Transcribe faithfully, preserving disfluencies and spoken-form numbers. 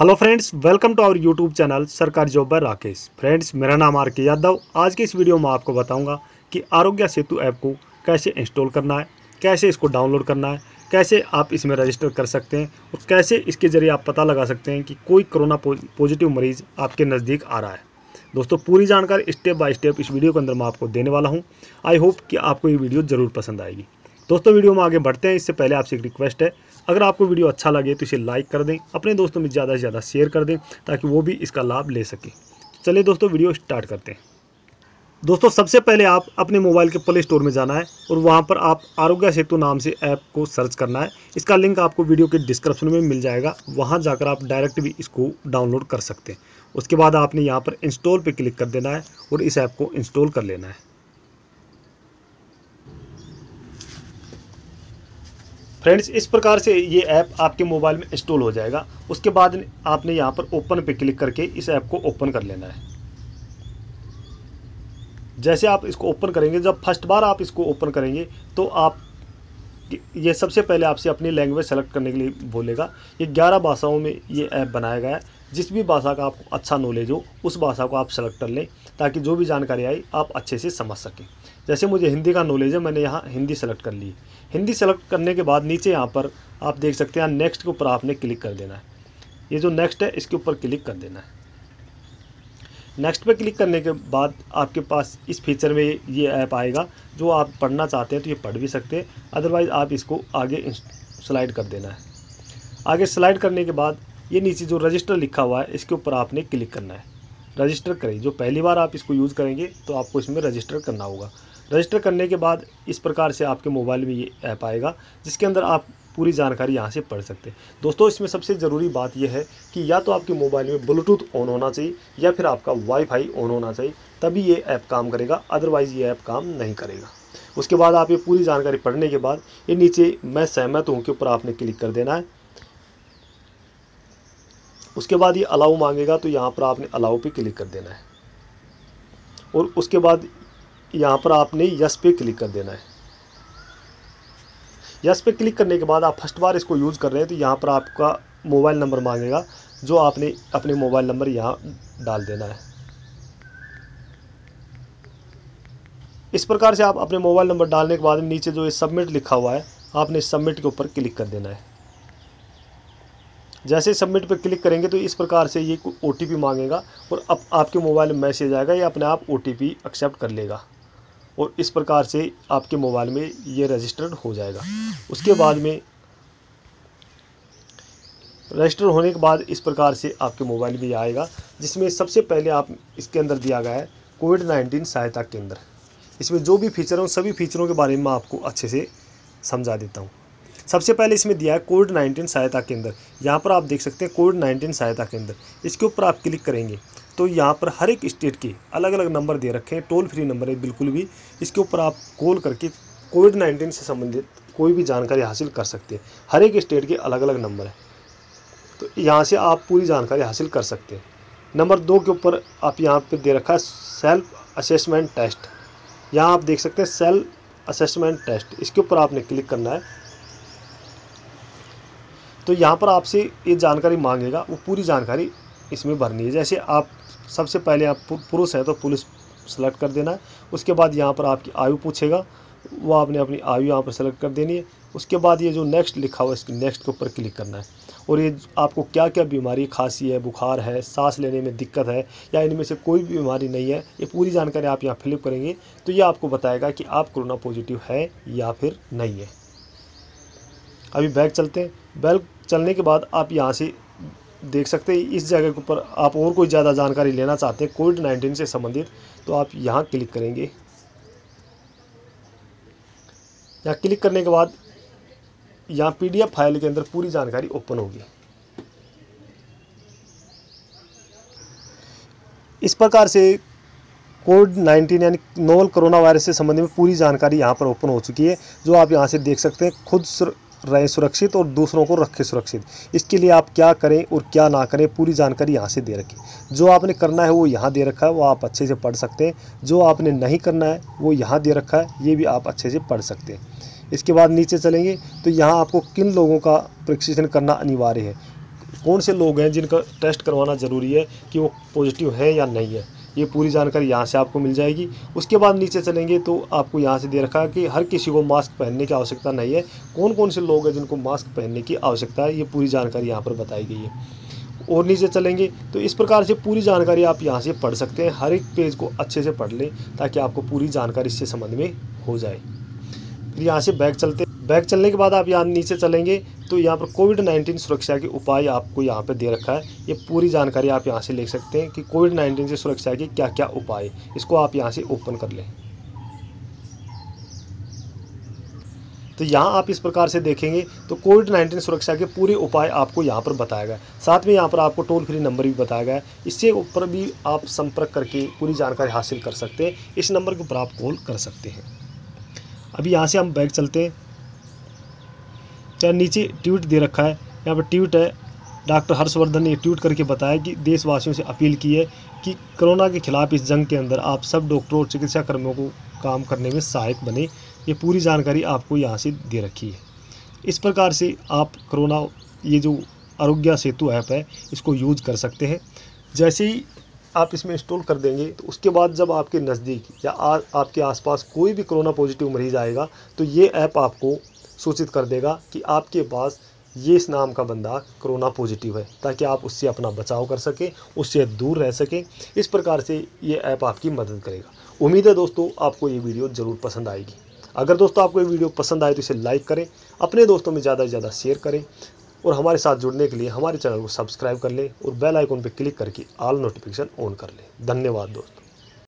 Hello friends, welcome to our YouTube channel सरकारी job by Rakesh. Friends, मेरा नाम are के यादव। आज के इस वीडियो में आपको बताऊंगा कि आरोग्य सेतु ऐप को कैसे इंस्टॉल करना है, कैसे इसको डाउनलोड करना है, कैसे आप इसमें रजिस्टर कर सकते हैं और कैसे इसके ज़रिए आप पता लगा सकते हैं कि कोई कोरोना पॉजिटिव मरीज़ आपके नज़दीक आ रहा है। दोस्तों, पूरी जानकारी स्टेप बाय स्टेप इस वीडियो के अंदर मैं आपको देने वाला हूँ। आई होप कि आपको ये वीडियो ज़रूर पसंद आएगी। दोस्तों, वीडियो में आगे बढ़ते हैं। इससे पहले आपसे एक रिक्वेस्ट है, अगर आपको वीडियो अच्छा लगे तो इसे लाइक कर दें, अपने दोस्तों में ज़्यादा से ज़्यादा शेयर कर दें ताकि वो भी इसका लाभ ले सकें। चलिए दोस्तों, वीडियो स्टार्ट करते हैं। दोस्तों, सबसे पहले आप अपने मोबाइल के प्ले स्टोर में जाना है और वहाँ पर आप आरोग्य सेतु नाम से ऐप को सर्च करना है। इसका लिंक आपको वीडियो के डिस्क्रिप्शन में मिल जाएगा। वहाँ जाकर आप डायरेक्ट भी इसको डाउनलोड कर सकते हैं। उसके बाद आपने यहाँ पर इंस्टॉल पर क्लिक कर देना है और इस ऐप को इंस्टॉल कर लेना है। फ्रेंड्स, इस प्रकार से ये ऐप आपके मोबाइल में इंस्टॉल हो जाएगा। उसके बाद आपने यहाँ पर ओपन पे क्लिक करके इस ऐप को ओपन कर लेना है। जैसे आप इसको ओपन करेंगे, जब फर्स्ट बार आप इसको ओपन करेंगे तो आप ये सबसे पहले आपसे अपनी लैंग्वेज सेलेक्ट करने के लिए बोलेगा। ये ग्यारह भाषाओं में ये ऐप बनाया गया है। जिस भी भाषा का आपको अच्छा नॉलेज हो उस भाषा को आप सेलेक्ट कर लें ताकि जो भी जानकारी आई आप अच्छे से समझ सकें। जैसे मुझे हिंदी का नॉलेज है, मैंने यहाँ हिंदी सेलेक्ट कर ली। हिंदी सेलेक्ट करने के बाद नीचे यहाँ पर आप देख सकते हैं, नेक्स्ट के ऊपर आपने क्लिक कर देना है। ये जो नेक्स्ट है इसके ऊपर क्लिक कर देना है। नेक्स्ट पे क्लिक करने के बाद आपके पास इस फीचर में ये ऐप आएगा। जो आप पढ़ना चाहते हैं तो ये पढ़ भी सकते हैं, अदरवाइज़ आप इसको आगे स्लाइड कर देना है। आगे स्लाइड करने के बाद ये नीचे जो रजिस्टर लिखा हुआ है इसके ऊपर आपने क्लिक करना है। रजिस्टर करें। जो पहली बार आप इसको यूज़ करेंगे तो आपको इसमें रजिस्टर करना होगा। रजिस्टर करने के बाद इस प्रकार से आपके मोबाइल में ये ऐप आएगा जिसके अंदर आप पूरी जानकारी यहाँ से पढ़ सकते हैं। दोस्तों, इसमें सबसे ज़रूरी बात यह है कि या तो आपके मोबाइल में ब्लूटूथ ऑन होना चाहिए या फिर आपका वाईफाई ऑन होना चाहिए, तभी ये ऐप काम करेगा, अदरवाइज़ ये ऐप काम नहीं करेगा। उसके बाद आप ये पूरी जानकारी पढ़ने के बाद ये नीचे मैं सहमत हूँ के ऊपर आपने क्लिक कर देना है। उसके बाद ये अलाउ मांगेगा तो यहाँ पर आपने अलाउ पे क्लिक कर देना है और उसके बाद यहाँ पर आपने यस पे क्लिक कर देना है। यस पे क्लिक करने के बाद आप फर्स्ट बार इसको यूज़ कर रहे हैं तो यहाँ पर आपका मोबाइल नंबर मांगेगा, जो आपने अपने मोबाइल नंबर यहाँ डाल देना है। इस प्रकार से आप अपने मोबाइल नंबर डालने के बाद नीचे जो ये सबमिट लिखा हुआ है आपने सबमिट के ऊपर क्लिक कर देना है। जैसे सबमिट पर क्लिक करेंगे तो इस प्रकार से ये ओ टी पी मांगेगा और अब आपके मोबाइल में मैसेज आएगा। ये अपने आप ओ टी पी एक्सेप्ट कर लेगा और इस प्रकार से आपके मोबाइल में ये रजिस्टर्ड हो जाएगा। उसके बाद में रजिस्टर होने के बाद इस प्रकार से आपके मोबाइल में आएगा, जिसमें सबसे पहले आप इसके अंदर दिया गया है कोविड नाइन्टीन सहायता केंद्र। इसमें जो भी फीचर हैं सभी फीचरों के बारे में आपको अच्छे से समझा देता हूँ। सबसे पहले इसमें दिया है कोविड नाइन्टीन सहायता केंद्र। यहाँ पर आप देख सकते हैं कोविड नाइन्टीन सहायता केंद्र। इसके ऊपर आप क्लिक करेंगे तो यहाँ पर हर एक स्टेट के अलग अलग नंबर दे रखे हैं, टोल फ्री नंबर है बिल्कुल भी। इसके ऊपर आप कॉल करके कोविड नाइन्टीन से संबंधित कोई भी जानकारी हासिल कर सकते हैं। हर एक स्टेट के अलग अलग नंबर है, तो यहाँ से आप पूरी जानकारी हासिल कर सकते हैं। नंबर दो के ऊपर आप यहाँ पर दे रखा है सेल्फ असेसमेंट टेस्ट। यहाँ आप देख सकते हैं सेल्फ असेसमेंट टेस्ट। इसके ऊपर आपने क्लिक करना है तो यहाँ पर आपसे ये जानकारी मांगेगा, वो पूरी जानकारी इसमें भरनी है। जैसे आप सबसे पहले आप पुरुष है तो पुलिस सेलेक्ट कर देना है। उसके बाद यहाँ पर आपकी आयु पूछेगा, वो आपने अपनी आयु यहाँ पर सेलेक्ट कर देनी है। उसके बाद ये जो नेक्स्ट लिखा हुआ है इसके नेक्स्ट के ऊपर क्लिक करना है और ये आपको क्या क्या बीमारी, खांसी है, बुखार है, सांस लेने में दिक्कत है या इनमें से कोई भी बीमारी नहीं है, ये पूरी जानकारी आप यहाँ फिलअप करेंगे तो ये आपको बताएगा कि आप कोरोना पॉजिटिव है या फिर नहीं है। अभी बैग चलते हैं। बैग चलने के बाद आप यहाँ से देख सकते हैं इस जगह के ऊपर आप और कोई ज़्यादा जानकारी लेना चाहते हैं कोविड नाइन्टीन से संबंधित तो आप यहाँ क्लिक करेंगे। यहाँ क्लिक करने के बाद यहाँ पीडीएफ फाइल के अंदर पूरी जानकारी ओपन होगी। इस प्रकार से कोविड नाइन्टीन यानी नोवल कोरोना वायरस से संबंधित में पूरी जानकारी यहाँ पर ओपन हो चुकी है, जो आप यहाँ से देख सकते हैं। खुद रहें सुरक्षित और दूसरों को रखें सुरक्षित, इसके लिए आप क्या करें और क्या ना करें पूरी जानकारी यहाँ से दे रखी। जो आपने करना है वो यहाँ दे रखा है, वो आप अच्छे से पढ़ सकते हैं। जो आपने नहीं करना है वो यहाँ दे रखा है, ये भी आप अच्छे से पढ़ सकते हैं। इसके बाद नीचे चलेंगे तो यहाँ आपको किन लोगों का परीक्षण करना अनिवार्य है, कौन से लोग हैं जिनका टेस्ट करवाना ज़रूरी है कि वो पॉजिटिव है या नहीं है, ये पूरी जानकारी यहाँ से आपको मिल जाएगी। उसके बाद नीचे चलेंगे तो आपको यहाँ से दे रखा है कि हर किसी को मास्क पहनने की आवश्यकता नहीं है, कौन कौन से लोग हैं जिनको मास्क पहनने की आवश्यकता है, ये पूरी जानकारी यहाँ पर बताई गई है। और नीचे चलेंगे तो इस प्रकार से पूरी जानकारी आप यहाँ से पढ़ सकते हैं। हर एक पेज को अच्छे से पढ़ लें ताकि आपको पूरी जानकारी इससे संबंध में हो जाए। फिर यहाँ से बैक चलते बैक चलने के बाद आप यहाँ नीचे चलेंगे तो यहाँ पर कोविड नाइन्टीन सुरक्षा के उपाय आपको यहाँ पर दे रखा है। ये पूरी जानकारी आप यहाँ से ले सकते हैं कि कोविड नाइन्टीन से सुरक्षा के क्या क्या उपाय, इसको आप यहाँ से ओपन कर लें। तो यहाँ आप इस प्रकार से देखेंगे तो कोविड नाइन्टीन सुरक्षा के पूरे उपाय आपको यहाँ पर बताया गया। साथ में यहाँ पर आपको टोल फ्री नंबर भी बताया गया है, इससे ऊपर भी आप संपर्क करके पूरी जानकारी हासिल कर सकते हैं। इस नंबर के ऊपर आप कॉल कर सकते हैं। अभी यहाँ से हम बैक चलते हैं। चाहे नीचे ट्वीट दे रखा है, यहाँ पर ट्वीट है, डॉक्टर हर्ष वर्धन ने ट्वीट करके बताया कि देशवासियों से अपील की है कि कोरोना के खिलाफ इस जंग के अंदर आप सब डॉक्टरों और चिकित्सा कर्मियों को काम करने में सहायक बने। ये पूरी जानकारी आपको यहाँ से दे रखी है। इस प्रकार से आप कोरोना ये जो आरोग्य सेतु ऐप है इसको यूज कर सकते हैं। जैसे ही आप इसमें इंस्टॉल कर देंगे तो उसके बाद जब आपके नज़दीक या आ, आपके आसपास कोई भी कोरोना पॉजिटिव मरीज आएगा तो ये ऐप आपको सूचित कर देगा कि आपके पास ये इस नाम का बंदा कोरोना पॉजिटिव है, ताकि आप उससे अपना बचाव कर सकें, उससे दूर रह सकें। इस प्रकार से ये ऐप आपकी मदद करेगा। उम्मीद है दोस्तों आपको ये वीडियो ज़रूर पसंद आएगी। अगर दोस्तों आपको ये वीडियो पसंद आए तो इसे लाइक करें, अपने दोस्तों में ज़्यादा से ज़्यादा शेयर करें और हमारे साथ जुड़ने के लिए हमारे चैनल को सब्सक्राइब कर लें और बेल आइकॉन पर क्लिक करके ऑल नोटिफिकेशन ऑन कर लें। धन्यवाद दोस्तों।